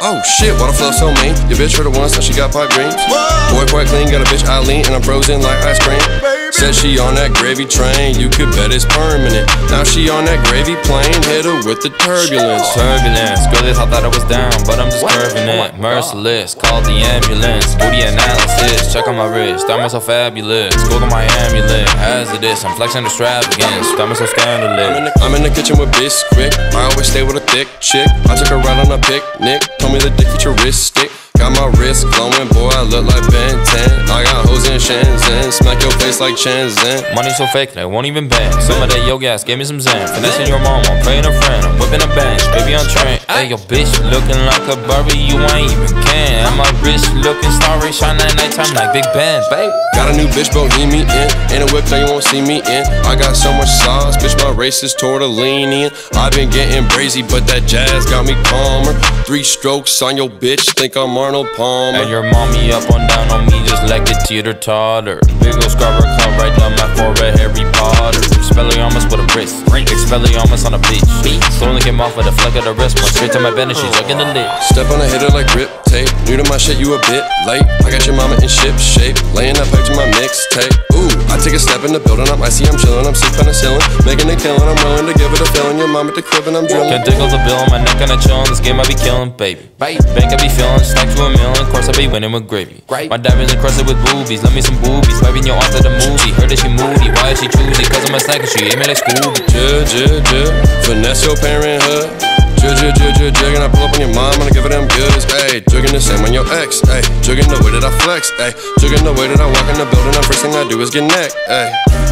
Oh shit, why the flow so mean? Your bitch heard it once and she got pipe dreams. Boy quite clean, got a bitch I lean and I'm frozen like ice cream. Said she on that gravy train, you could bet it's permanent. Now she on that gravy plane, hit her with the turbulence. Turbulence, girl, they thought that I was down, but I'm just curving it. Merciless, called the ambulance. Booty analysis, check on my wrist, diamonds so fabulous. Go to my amulet, hazardous, I'm flexing extravagance. Diamonds so scandalous. I'm in the kitchen with Bisquick, I always stay with a thick chick. I took her out on a picnic, told me the dick futuristic. Got my wrist glowing, boy, I look like Ben 10. I got hoes in Chen Zen, smack your face like Chen Zen. Money so fake that I won't even bend. Some of that yo gas gave me some Zen. Finessing your mom, I'm playing a friend. I'm whipping a bench, baby on train. Hey, your bitch looking like a Barbie, you ain't even can. And my wrist looking starry, shine at nighttime like Big Ben, babe. Got a new bitch, Bohemian. In a whip that you won't see me in. I got so much sauce, bitch, my race is tortellini. I've been getting brazy, but that jazz got me calmer. 3 strokes on your bitch, think I'm Arnold Palmer. And your mommy up on down on me just like a teeter-totter. Big ol' scarver club right down my forehead, Harry Potter. Expelliamus with a wrist, Expelliamus on a bitch. Slowly came off with a flick of the wrist, went straight to my bed and she's looking the lid. Step on a hitter like grip tape, new to my shit, you a bit late. I got your mama in ship shape, laying that pipe to my mixtape. Ooh, I take a step in the building, I'm icy, I'm chillin', I'm sick on the ceiling, making it killin', I'm willing to give it a feeling. Your mom at the crib and I'm drillin'. Can't tickle the bill, my neck on a chillin', this game I be killin', baby. Bank I be feelin', stack to a million, of course I be winning with gravy. My diamonds encrusted with boobies, love me some boobies, vibing your off to the movie. Heard that she moody, why is she choosy? Cause I'm a snack. She ate me like Scooby. Finesse your parenthood. And I pull up on your mom and I give her them goods. Ayy, jugging the same on your ex. Ayy, jugging the way that I flex. Ayy, jugging the way that I walk in the building. The first thing I do is get neck. Ayy.